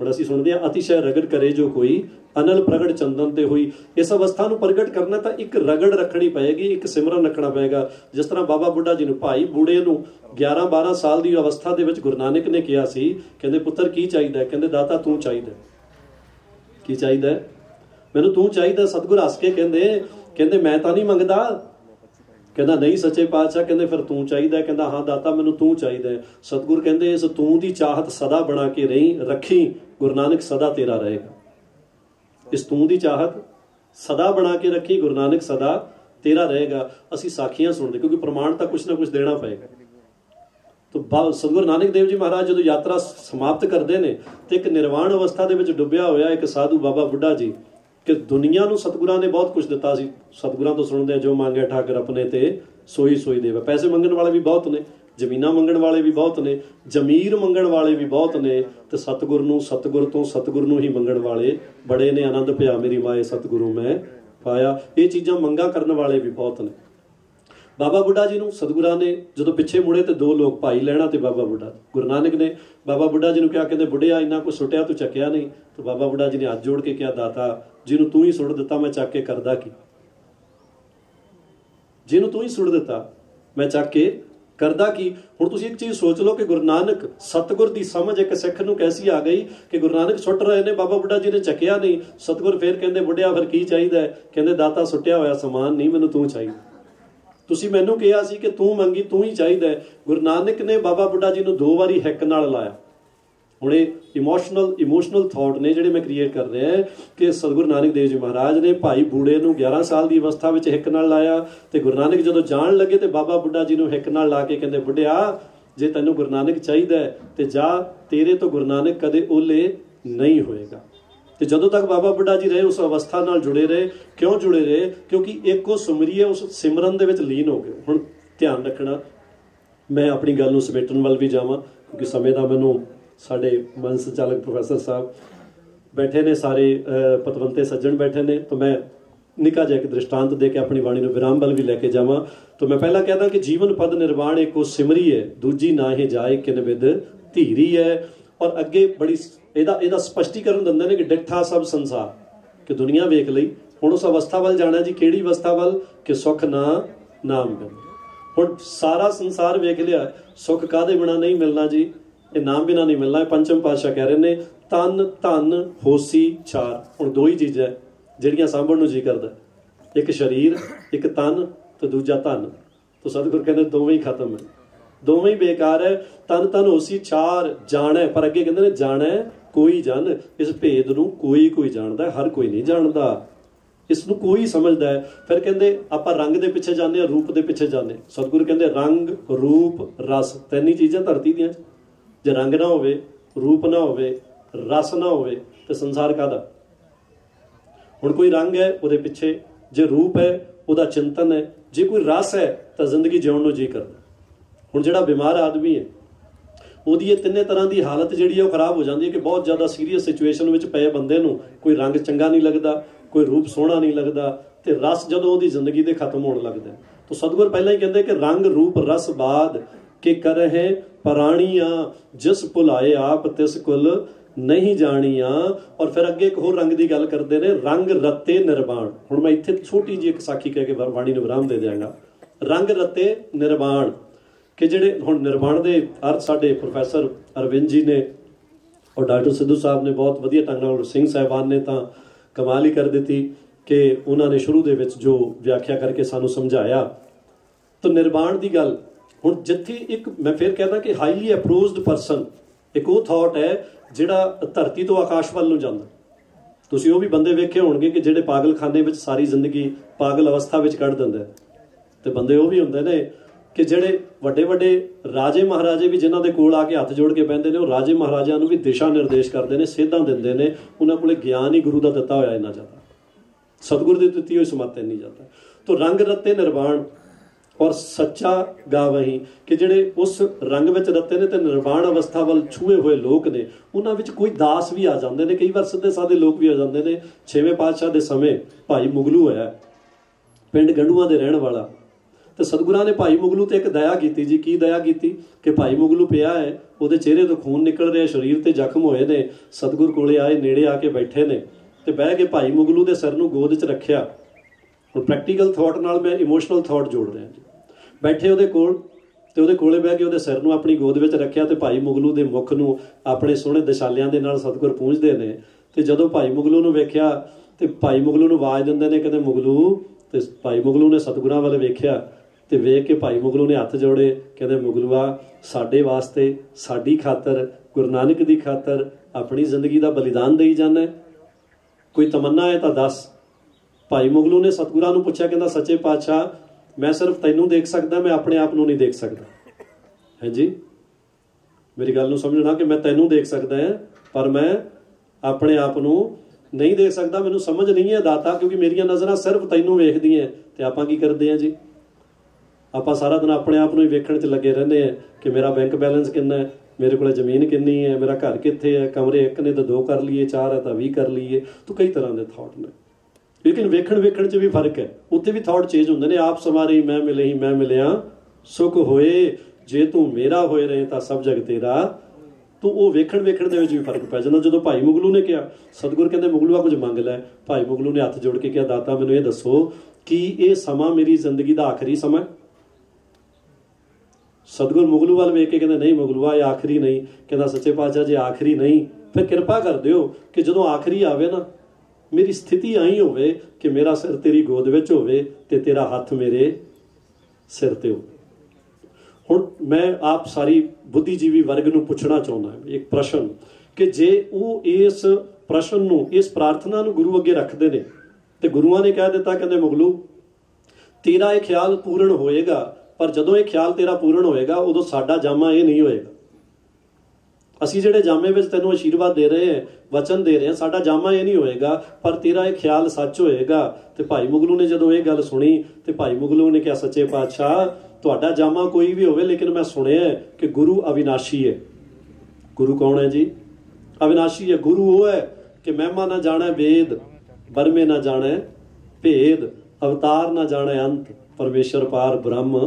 हुण असीं सुणदे हां अतिशय रगड़ करे जो कोई अनल प्रगट चंदन ते हुई। इस अवस्था नूं प्रगट करना तो एक रगड़ रखनी पएगी, एक सिमरन रखना पएगा। जिस तरह बाबा बुढ़ा जी ने, भाई बूढ़े नूं 11-12 साल की अवस्था दे विच गुरु नानक ने कहा सी, कहंदे पुत्र की चाहीदा? कहंदे दाता तू चाहीदा। की चाहीदा? मैनूं तू चाहीदा। सतगुर हस के कहंदे मैं तां नहीं मंगदा। कहंदा नहीं सच्चे पातशाह। कहंदे फिर तू चाहीदा? कहंदा हाँ दाता मैनूं तू चाहीदा। सतगुर कहंदे इस तू की चाहत सदा बना के रही रखी, गुरु नानक सदा तेरा रहेगा। इस तू दी चाहत सदा बना के रखी, गुरु नानक सदा तेरा रहेगा। असी साखियां सुनते क्योंकि प्रमाण तो कुछ ना कुछ देना पएगा। तो सतगुरु नानक देव जी महाराज जो यात्रा समाप्त करते हैं तो एक निर्वाण अवस्था के डुबया होया एक साधु बाबा बुढ़ा जी कि दुनिया को सतगुरां ने बहुत कुछ दिता सी। सतगुरां तो सुनते हैं जो मांगे ठाकर अपने ते सोई सोई देवे। पैसे मंगण वाले भी बहुत ने, जमीनां मंगण वाले भी बहुत ने, जमीर मंगण वाले भी बहुत ने, तो सतगुर तो सतगुर नूं ही मंगण वाले बड़े ने। आनंद पिया मेरी माए सतगुरू मैं पाया। ये चीज़ां मंगा करन वाले भी बहुत ने। बाबा बुढ़ा जी नूं सतगुरां ने जदों पिछे मुड़े तो दो लोग, भाई लहणा ते बाबा बुढ़ा। गुरु नानक ने बाबा बुढ़ा जी नूं कहा कहते बुढ़िया इन्ना कुछ सुटिया तू चकिया नहीं। तो बाबा बुढ़ा जी ने हाथ जोड़ के कहा दाता जिन्होंने तू ही सुट दिता मैं चक के करदा की, जिन्होंने तू ही सुट दिता मैं चक के करदा की। हुण तुसीं एक चीज़ सोच लो कि गुरु नानक सतगुर की समझ एक सिख नूं कैसी आ गई कि गुरु नानक सुट रहे ने, बाबा बुढ़ा जी ने चकिया नहीं। सतगुर फिर कहते बुढ़िया फिर की चाहीदा है? कहते दाता सुटिया होया समान नहीं मैनूं तू चाहिदा। तुसीं मैनूं कहा सी कि तू मंगी तू ही चाहिदा है। गुरु नानक ने बाबा बुढ़ा जी नूं दो वारी हैक नाल लाया। हुण इमोशनल थॉट ने जिहड़े मैं क्रिएट कर रहा है कि सतगुरु नानक देव जी महाराज ने भाई बूढ़े नूं 11 साल की अवस्था में हिक नाल लाया तो गुरु नानक जदों जाण लगे तो बाबा बुढ़ा जी नूं हिक नाल ला के कहंदे बुढ़िया जे तैनूं गुरु नानक चाहीदा है तो जा, तेरे तो गुरु नानक कदे ओले नहीं होएगा। तो जदों तक बाबा बुढ़ा जी रहे उस अवस्था नाल जुड़े रहे। क्यों जुड़े रहे? क्योंकि एक वो सुमरीए उस सिमरन दे विच लीन हो गए। हुण ध्यान रखना, मैं अपनी गल नूं समेटण वल भी जावां क्योंकि समय दा मैनूं साढ़े मन संचालक प्रोफेसर साहब बैठे ने, सारे पतवंते सज्जन बैठे ने, तो मैं निका जा एक दृष्टांत दे के अपनी वाणी में विराम बल भी लेके जावां। तो मैं पहला कहता कि जीवन पद निर्वाण एको सिमरी है, दूजी ना ही जाए किन विद धीरी है। और अगे बड़ी एदा स्पष्टीकरण दिंदे ने कि डिठा सब संसार कि दुनिया वेख लई। हुण उस अवस्था वाल जाना जी, किहड़ी अवस्था वाल कि सुख ना नाम मिले। हुण सारा संसार वेख लिया, सुख काहदे बिना नहीं मिलना जी, ये नाम बिना नहीं मिलना। पंचम पातशाह कह रहे हैं तन धन होसी चार। हुण दो ही चीज़ां जिहड़ियां सांभण नूं जी करदा, एक शरीर एक तन तो दूजा धन। तो सतगुर कहंदे दोवें ही खत्म है, दोवें ही बेकार है। तन धन होसी चार जाणै, पर अगे कहंदे ने जाणै कोई जन, इस भेद नूं कोई जाणदा, हर कोई नहीं जाणदा, इस नूं कोई समझदा है। फिर कहंदे आपां रंग दे पिछे जाने आ, रूप दे पिछे जाने। सतगुर कहंदे रंग रूप रस तीन ही चीज़ां धरती दीआं। जे रंग ना होवे, रूप ना होवे, रस ना होवे तो संसार कादा। हुण कोई रंग है उहदे पिछे, जे रूप है उहदा चिंतन है, जे कोई रस है तो जिंदगी जीउण नूं जी करदा। हुण जिहड़ा बीमार आदमी है उहदी ये तिन्ने तरहां दी हालत जिहड़ी है खराब हो जांदी है कि बहुत ज़्यादा सीरीयस सिचुएशन विच पए बंदे नूं कोई रंग चंगा नहीं लगदा, कोई रूप सोहना नहीं लगदा, तो रस जदों उहदी जिंदगी दे खत्म होण लगदा। तो सतगुर पहलां ही कहंदे कि रंग रूप रस बाद के करहे पराणियां, जिस भुलाए आप तिस कुल नहीं जानिया। और फिर अगे एक होर रंग की गल करते हैं, रंग रते निर्वाण। हुण मैं इत्थे छोटी जी एक साखी कह के वाणी नूं विराम दे देंगा। रंग रते निर्वाण कि जिहड़े हुण निर्वाण दे अर्थ साडे प्रोफैसर अरविंद जी ने और डॉक्टर सिद्धू साहब ने बहुत वधिया ढंग नाल, सिंह साहिबान ने तां कमाल ही कर दित्ती कि उन्हां ने शुरू दे विच जो व्याख्या करके सानूं समझाया। तो निर्वाण की गल हुण जिथे एक मैं फिर कहना कि हाईली अप्रोज्ड परसन एक वो थॉट है जिहड़ा धरती तो आकाश वल नूं जांदा। तुसीं वो भी बंदे वेखे होणगे कि जिहड़े पागलखाने विच सारी जिंदगी पागल अवस्था विच कढ दिंदे ते बंदे वो भी हुंदे ने कि जिहड़े वड्डे वड्डे राजे महाराजे भी जिन्हां दे कोल आ के हत्थ जोड़ के बहिंदे ने, वो राजे महाराजिआं नूं भी दिशा निर्देश करदे ने, सेधां दिंदे ने। उन्हां कोले ज्ञान ही गुरु दा दित्ता होया इन्ना ज़्यादा, सतगुर दी दित्ती होई समत इन्नी ज़्यादा। तो रंग रते निर्वाण और सच्चा गा वही कि जिहड़े उस रंग में रते ने तो निर्वाण अवस्था वाल छूए हुए लोग ने, उन्होंने कोई दास भी आ जाते हैं, कई बार सीधे साधे लोग भी आ जाते हैं। छेवें पातशाह के समय भाई मुगलू होया, पिंड गंढूआं दे रहण वाला, तो सतगुरां ने भाई मुगलू तो एक दया की जी। की दया की कि भाई मुगलू पिया है, वो चेहरे तो खून निकल रहे, शरीर से जख्म होए ने। सतगुर कोले आए, नेड़े आके बैठे ने, तो बह के भाई मुगलू के सिर नूं गोद च रखिया। हुण प्रैक्टिकल थॉट नाल मैं इमोशनल थॉट जोड़ रहा जी। बैठे उहदे कोल ते उहदे कोले बह के उहदे सिर नूं अपनी गोद विच रखिया ते भाई मुगलू दे मुख नूं अपने सोहणे दशालियां दे नाल सतगुर पूंझदे ने। ते जदों भाई मुगलू नूं वेखिया ते भाई मुगलू नूं आवाज़ दिंदे ने कहंदे मुगलू, ते भाई मुगलू ने सतगुरां वाल वेखिया ते वेख के भाई मुगलू ने हत्थ जोड़े, कहंदे मुगलूआ साडे वास्ते, साडी खातर, गुरु नानक दी खातर अपनी जिंदगी दा बलिदान देई जाना, कोई तमन्ना है तो दस। भाई मुगलू ने सतगुरां नूं पुछया, कहंदा सच्चे पातशाह मैं सिर्फ तैनूं देख सकदा, मैं अपने आप नूं नहीं देख सकदा। है जी मेरी गल नूं समझना कि मैं तैनूं देख सकदा है पर मैं अपने आप नूं नहीं देख सकदा। मैनूं समझ नहीं है दाता, क्योंकि मेरियां नज़रां सिर्फ तैनूं वेखदियां। ते आपां की करदे आ जी, आपां सारा दिन अपने आप नूं ही वेखण 'ਚ लगे रहंदे आ कि मेरा बैंक बैलेंस कितना है, मेरे को जमीन कितनी है, मेरा घर कित्थे है, कमरे एक ने तो दो कर लिए, चार है तो भी कर लिए। तो कई तरह के थॉट ने, लेकिन वेखण वेखण 'ਚ भी फर्क है, उत्थे भी थॉट चेंज हुंदे ने। आप समारे मैं मिले ही मैं मिलिया सुख होए, जे तू मेरा होए रहे तो सब जग तेरा। तो वो वेखण वेखण दे विच भी फर्क पै जांदा। जो भाई मुगलू ने कहा, सतगुर कहते मुगलूआ कुछ मंग लै। भाई मुगलू ने हथ जोड़ के कहा, दाता मैनूं ये दसो कि यह समा मेरी जिंदगी का आखिरी समा है। सतगुर मुगलू वाल वेख के कहते नहीं मुगलूआ यह आखिरी नहीं। कहता सच्चे पातशाह जे आखिरी नहीं फिर कृपा कर दिओ कि जो आखिरी आवे ना मेरी स्थिति आई होवे कि मेरा सिर तेरी गोद विच होवे ते तेरा हथ मेरे सिर ते हो। हुण मैं आप सारी बुद्धिजीवी वर्ग नूं पुछना चाहुंदा एक प्रश्न कि जे वो इस प्रश्न नूं इस प्रार्थना नूं गुरु अगे रखदे ने ते गुरुआं ने कह दिता कहंदे मुगलू तेरा यह ख्याल पूर्ण होएगा, पर जदों यह ख्याल तेरा पूर्ण होएगा उदों साडा जामा यह नहीं होएगा। असीं जिहड़े जामे विच तैनूं आशीर्वाद दे रहे हैं, वचन दे रहे हैं, साडा जामा यह नहीं होएगा, पर तेरा यह ख्याल सच होएगा। ते भाई मुगलू ने जदों यह गल सुनी ते भाई मुगलू ने कहा सच्चे पातशाह तुहाडा जामा कोई भी होवे, लेकिन मैं सुनिआ है कि गुरु अविनाशी है। गुरु कौन है जी? अविनाशी है। गुरु वो है कि महिमा ना जाणे वेद, बरमे ना जाणे भेद, अवतार ना जाणे अंत, परमेश्वर पार ब्रह्म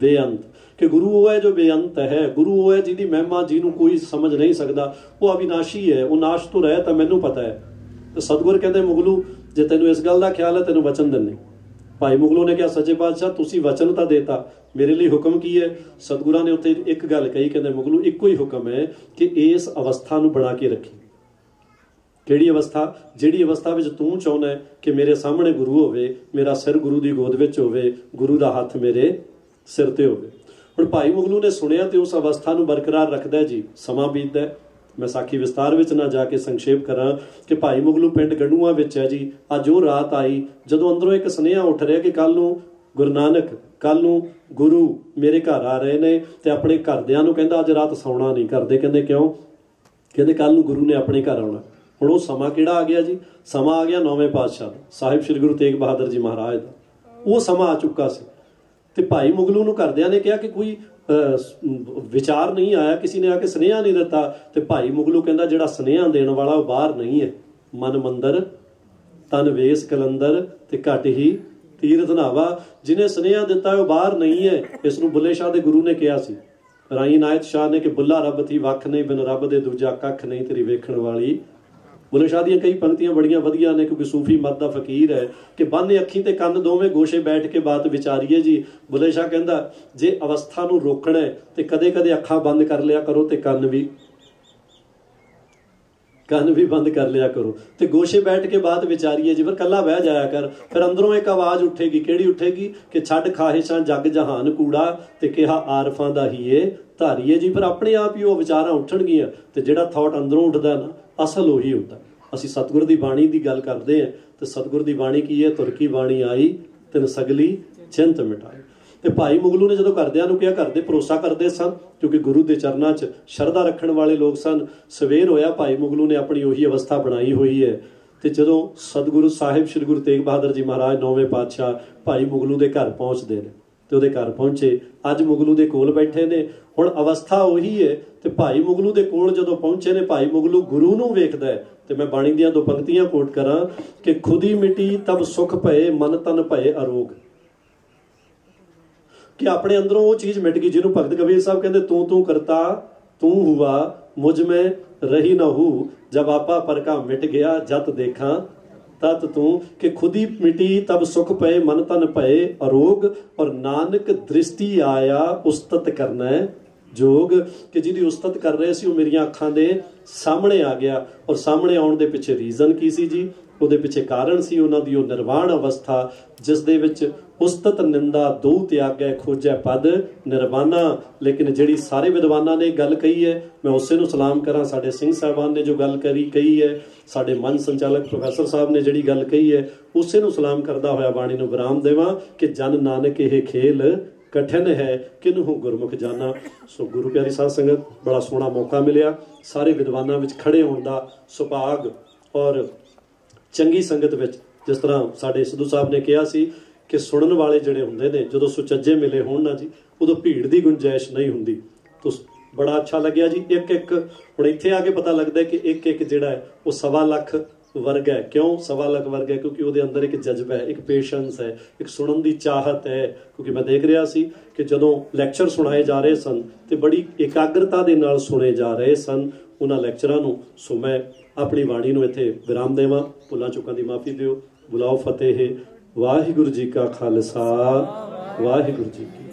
बेअंत। कि गुरु वो है जो बेअंत है, गुरु वो है जिहदी महिमा जिहनूं कोई समझ नहीं सकदा, वो अविनाशी है, वो नाश तो रहे तो मैनूं पता है। तो सतगुर कहते मुगलू जे तैनूं इस गल दा ख्याल है तैनूं वचन दिंदे। भाई मुगलू ने कहा सच्चे पातशाह तुसीं वचन तो देता, मेरे लिए हुक्म की है? सतगुरां ने उत्थे एक गल कही, कहते मुगलू इक्को ही हुक्म है कि इस अवस्था नूं बना के रखी। ਕਿਹੜੀ ਅਵਸਥਾ? ਜਿਹੜੀ ਅਵਸਥਾ ਵਿੱਚ ਤੂੰ ਚਾਹੁੰਦਾ ਹੈ ਕਿ ਮੇਰੇ ਸਾਹਮਣੇ ਗੁਰੂ ਹੋਵੇ, ਮੇਰਾ ਸਿਰ ਗੁਰੂ ਦੀ ਗੋਦ ਵਿੱਚ ਹੋਵੇ, ਗੁਰੂ ਦਾ ਹੱਥ ਮੇਰੇ ਸਿਰ ਤੇ ਹੋਵੇ। ਹੁਣ ਭਾਈ ਮੁਗਲੂ ਨੇ ਸੁਣਿਆ ਤੇ ਉਸ ਅਵਸਥਾ ਨੂੰ ਬਰਕਰਾਰ ਰੱਖਦਾ ਜੀ। ਸਮਾਂ ਬੀਤਦਾ, ਮੈਂ ਸਾਖੀ ਵਿਸਤਾਰ ਵਿੱਚ ਨਾ ਜਾ ਕੇ ਸੰਖੇਪ ਕਰਾਂ ਕਿ ਭਾਈ ਮੁਗਲੂ ਪਿੰਡ ਗੰਢੂਆਂ ਵਿੱਚ ਹੈ ਜੀ। ਅੱਜ ਉਹ ਰਾਤ ਆਈ ਜਦੋਂ ਅੰਦਰੋਂ ਇੱਕ ਸੁਨੇਹਾ ਉੱਠ ਰਿਹਾ ਕਿ ਕੱਲ੍ਹ ਨੂੰ ਗੁਰੂ ਨਾਨਕ, ਕੱਲ੍ਹ ਨੂੰ ਗੁਰੂ ਮੇਰੇ ਘਰ ਆ ਰਹੇ ਨੇ। ਤੇ ਆਪਣੇ ਘਰਦਿਆਂ ਨੂੰ ਕਹਿੰਦਾ ਅੱਜ ਰਾਤ ਸੌਣਾ ਨਹੀਂ ਕਰਦੇ। ਕਹਿੰਦੇ ਕਿਉਂ? ਕਹਿੰਦੇ ਕੱਲ੍ਹ ਨੂੰ ਗੁਰੂ ਨੇ ਆਪਣੇ ਘਰ ਆਉਣਾ। ਹੁਣ ਉਹ ਸਮਾਂ ਕਿਹੜਾ ਆ ਗਿਆ ਜੀ? ਸਮਾਂ ਆ ਗਿਆ ਨੌਵੇਂ ਪਾਤਸ਼ਾਹ ਦਾ, ਸਾਹਿਬ ਸ਼੍ਰੀ ਗੁਰੂ ਤੇਗ ਬਹਾਦਰ ਜੀ ਮਹਾਰਾਜ ਦਾ। ਉਹ ਸਮਾਂ ਆ ਚੁੱਕਾ ਸੀ। ਤੇ ਭਾਈ ਮੁਗਲੂ ਨੂੰ ਘਰਦਿਆਂ ਨੇ ਕਿਹਾ ਕਿ ਕੋਈ ਵਿਚਾਰ ਨਹੀਂ ਆਇਆ, ਕਿਸੇ ਨੇ ਆ ਕੇ ਸੁਨੇਹਾ ਨਹੀਂ ਦਿੱਤਾ। ਤੇ ਭਾਈ ਮੁਗਲੂ ਕਹਿੰਦਾ ਜਿਹੜਾ ਸੁਨੇਹਾ ਦੇਣ ਵਾਲਾ ਉਹ ਬਾਹਰ ਨਹੀਂ ਹੈ। ਮਨ ਮੰਦਰ ਤਨ ਵੇਸ ਕਲੰਦਰ ਤੇ ਘਟ ਹੀ ਤੀਰਥ ਨਾਵਾ। ਜਿਹਨੇ ਸੁਨੇਹਾ ਦਿੱਤਾ ਉਹ ਬਾਹਰ ਨਹੀਂ ਹੈ। ਇਸ ਨੂੰ ਬੁੱਲੇ ਸ਼ਾਹ ਦੇ ਗੁਰੂ ਨੇ ਕਿਹਾ ਸੀ, ਰਾਈ ਇਨਾਇਤ ਸ਼ਾਹ ਨੇ, ਕਿ ਬੁੱਲਾ ਰੱਬ ਥੀ ਵੱਖ ਨਹੀਂ, ਬਿਨ ਰੱਬ ਦੇ ਦੂਜਾ ਕੱਖ नहीं ਤੇਰੀ ਵੇਖਣ ਵਾਲੀ। बुले शाह दी कई पंक्तियां बड़िया वधिया ने, क्योंकि सूफी मत दा फकीर है कि बन अखी ते कंध दोवें गोशे बैठ के बात विचारीए जी। बुले शाह कहंदा जे अवस्था नूं रोकणा है ते कदे कदे अखां बंद कर लिया करो ते कंन भी बंद कर लिया करो ते गोशे बैठ के बात विचारीए जी। फिर कल्ला बह जाया कर। फिर अंदरों एक आवाज़ उठेगी, किहड़ी उठेगी कि छड्ड खाहिशां जग जहान कूड़ा ते किहा आरफां दा हीए धारीए जी। फिर अपने आप ही वो विचारां उठणगीਆਂ ते ਜਿਹੜਾ ਥਾਟ ਅੰਦਰੋਂ ਉੱਠਦਾ ਨਾ असल ਉਹੀ ਹੁੰਦਾ। ਅਸੀਂ ਸਤਿਗੁਰ ਦੀ ਬਾਣੀ ਦੀ ਗੱਲ ਕਰਦੇ ਹਾਂ ਤੇ ਸਤਿਗੁਰ ਦੀ ਬਾਣੀ ਕੀ ਹੈ? ਤੁਰ ਕੀ ਬਾਣੀ ਆਈ ਤਿੰਨ ਸਗਲੀ ਚਿੰਤ ਮਿਟਾਈ। ਤੇ ਭਾਈ ਮੁਗਲੂ ਨੇ ਜਦੋਂ ਘਰਦਿਆਂ ਨੂੰ ਕਿਹਾ, ਘਰਦੇ ਭਰੋਸਾ ਕਰਦੇ ਸਨ ਕਿਉਂਕਿ ਗੁਰੂ ਦੇ ਚਰਨਾਂ 'ਚ ਸ਼ਰਧਾ ਰੱਖਣ ਵਾਲੇ ਲੋਕ ਸਨ। ਸਵੇਰ ਹੋਇਆ, ਭਾਈ ਮੁਗਲੂ ਨੇ ਆਪਣੀ ਉਹੀ ਅਵਸਥਾ ਬਣਾਈ ਹੋਈ ਹੈ। ਤੇ ਜਦੋਂ ਸਤਿਗੁਰੂ ਸਾਹਿਬ ਸ਼੍ਰੀ ਗੁਰੂ ਤੇਗ ਬਹਾਦਰ ਜੀ ਮਹਾਰਾਜ ਨੌਵੇਂ ਪਾਤਸ਼ਾਹ ਭਾਈ ਮੁਗਲੂ ਦੇ ਘਰ ਪਹੁੰਚਦੇ ਨੇ ਤੇ ਉਹਦੇ ਘਰ ਪਹੁੰਚੇ। ਅੱਜ ਮੁਗਲੂ ਦੇ ਕੋਲ ਬੈਠੇ ਨੇ। ਹੁਣ ਅਵਸਥਾ ਉਹੀ ਹੈ। ਤੇ ਭਾਈ ਮੁਗਲੂ ਦੇ ਕੋਲ ਜਦੋਂ ਪਹੁੰਚੇ ਨੇ, ਭਾਈ ਮੁਗਲੂ ਗੁਰੂ ਨੂੰ ਵੇਖਦਾ ਹੈ। ਤੇ ਮੈਂ ਬਾਣੀ ਦੀਆਂ ਦੋ ਪੰਕਤੀਆਂ ਕੋਟ ਕਰਾਂ ਕਿ ਖੁਦੀ ਮਿਟੀ ਤਬ ਸੁਖ ਭਏ, ਮਨ ਤਨ ਭਏ ਅਰੋਗ। ਕਿ ਆਪਣੇ ਅੰਦਰੋਂ ਉਹ ਚੀਜ਼ ਮਿਟ ਗਈ ਜਿਹਨੂੰ ਭਗਤ ਕਬੀਰ ਸਾਹਿਬ ਕਹਿੰਦੇ ਤੂੰ ਕਰਤਾ ਤੂੰ ਹੁਆ, ਮੁਝ ਮੈਂ ਰਹੀ ਨਾ ਹੂ, ਜਬ ਆਪਾ ਪਰਕਾ ਮਿਟ ਗਿਆ ਜਤ ਦੇਖਾਂ तत तू। कि खुदी मिटी तब सुख पए, मन तन पए अरोग, और नानक दृष्टि आया उस्तत करना जोग। कि जिहदी उस्तत कर रहे सी मेरिया अखां दे सामने आ गया। और सामने आउण दे पिछे रीजन की सी जी? ਉਹਦੇ ਪਿੱਛੇ ਕਾਰਨ ਸੀ ਉਹਨਾਂ ਦੀ ਉਹ ਨਿਰਵਾਣ ਅਵਸਥਾ ਜਿਸ ਦੇ ਵਿੱਚ ਉਸਤਤ ਨਿੰਦਾ ਦੋ ਤਿਆਗੈ ਖੋਜੈ ਪਦ ਨਿਰਵਾਣਾ। ਲੇਕਿਨ ਜਿਹੜੀ ਸਾਰੇ ਵਿਦਵਾਨਾਂ ਨੇ ਗੱਲ ਕਹੀ ਹੈ, ਮੈਂ ਉਸੇ ਨੂੰ ਸਲਾਮ ਕਰਾਂ। ਸਾਡੇ ਸਿੰਘ ਸਾਹਿਬਾਨ ਨੇ ਜੋ ਗੱਲ ਕਹੀ ਹੈ, ਸਾਡੇ ਮੰਚ ਸੰਚਾਲਕ ਪ੍ਰੋਫੈਸਰ ਸਾਹਿਬ ਨੇ ਜਿਹੜੀ ਗੱਲ ਕਹੀ ਹੈ, ਉਸੇ ਨੂੰ ਸਲਾਮ ਕਰਦਾ ਹੋਇਆ ਬਾਣੀ ਨੂੰ ਵਿਰਾਮ ਦੇਵਾਂ ਕਿ ਜਨ ਨਾਨਕ ਇਹ ਖੇਲ कठिन है किन्हू गुरमुख जाना। सो गुरु प्यारी साध संगत, बड़ा सोहना मौका मिलिया सारे विद्वानां विच खड़े होण दा सुभाग और चंगी संगत विच। जिस तरह साडे सिद्धू साहब ने कहा सी कि सुणन वाले जिहड़े हुंदे ने जदों सुचज्जे मिले होण ना जी उदों भीड़ दी गुंजाइश नहीं हुंदी। तो बड़ा अच्छा लग्या जी। एक एक हुण इत्थे आके पता लगदा है कि एक एक जिहड़ा है वो 1.25 लाख वर्ग है। क्यों 1.25 लाख वर्ग है? क्योंकि वो अंदर एक जज्बा है, एक पेशेंस है, एक सुनन की चाहत है। क्योंकि मैं देख रहा सी कि जदों लैक्चर सुनाए जा रहे सन तो बड़ी एकाग्रता के नाल सुने जा रहे सन उन्हां लैक्चरां नूं। सो मैं अपनी वाणी नूं इत्थे विराम देवां। भुलां चुकां दी माफ़ी दिओ। बुलाओ फतेह। वाहिगुरू जी का खालसा वाहिगुरू जी की।